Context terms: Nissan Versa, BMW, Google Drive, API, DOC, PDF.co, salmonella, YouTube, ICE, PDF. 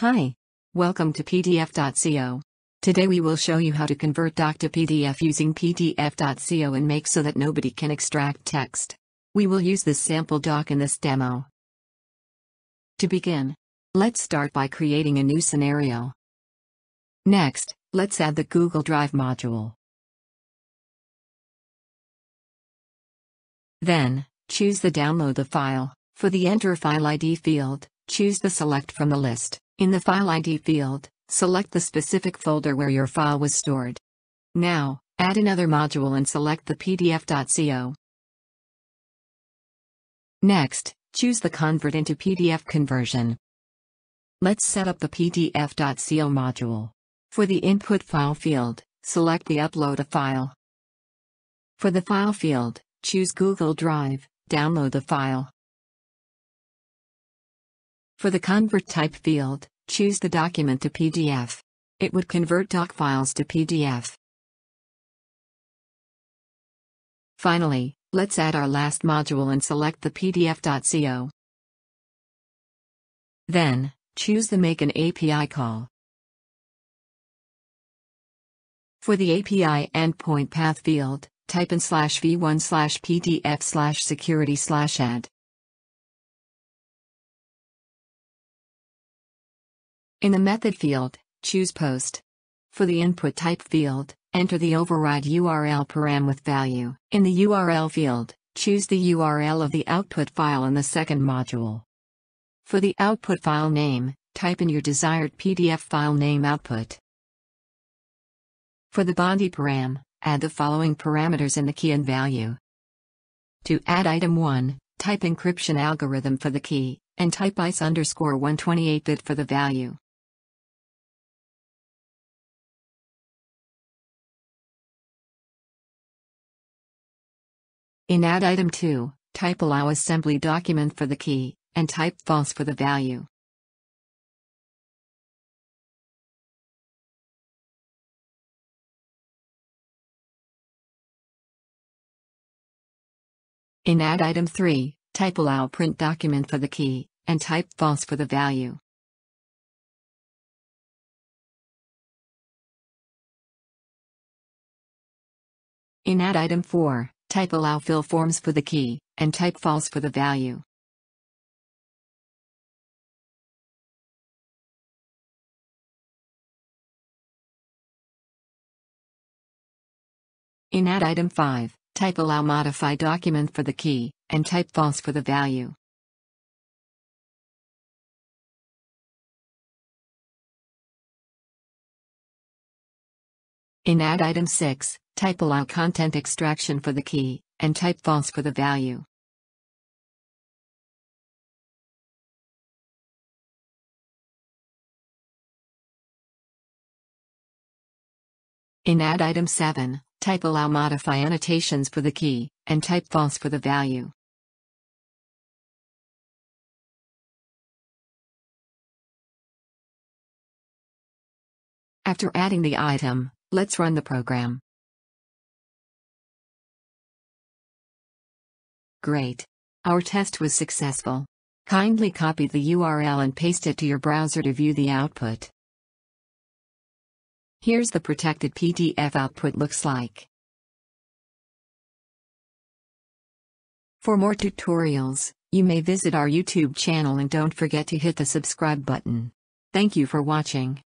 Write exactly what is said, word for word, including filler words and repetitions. Hi! Welcome to P D F dot co. Today we will show you how to convert doc to P D F using P D F dot co and make so that nobody can extract text. We will use this sample doc in this demo. To begin, let's start by creating a new scenario. Next, let's add the Google Drive module. Then, choose the Download the File. For the Enter File I D field, choose the Select from the list. In the File I D field, select the specific folder where your file was stored. Now, add another module and select the P D F dot co. Next, choose the Convert into P D F conversion. Let's set up the P D F dot co module. For the Input File field, select the Upload a File. For the File field, choose Google Drive, download the file. For the Convert Type field, choose the document to P D F. It would convert doc files to P D F. Finally, let's add our last module and select the P D F dot co. Then, choose the Make an A P I call. For the A P I Endpoint Path field, type in slash v one slash pdf slash security slash add. In the method field, choose post. For the input type field, enter the override U R L param with value. In the U R L field, choose the U R L of the output file in the second module. For the output file name, type in your desired P D F file name output. For the body param, add the following parameters in the key and value. To add item one, type encryption algorithm for the key, and type ICE underscore one twenty-eight bit for the value. In add item two, type allow assembly document for the key, and type false for the value. In add item three, type allow print document for the key, and type false for the value. In add item four, type allow fill forms for the key, and type false for the value. In add item five, type allow modify document for the key, and type false for the value. In add item six, type allow content extraction for the key, and type false for the value. In add item seven, type allow modify annotations for the key, and type false for the value. After adding the item, let's run the program. Great! Our test was successful. Kindly copy the U R L and paste it to your browser to view the output. Here's the protected P D F output looks like. For more tutorials, you may visit our YouTube channel and don't forget to hit the subscribe button. Thank you for watching.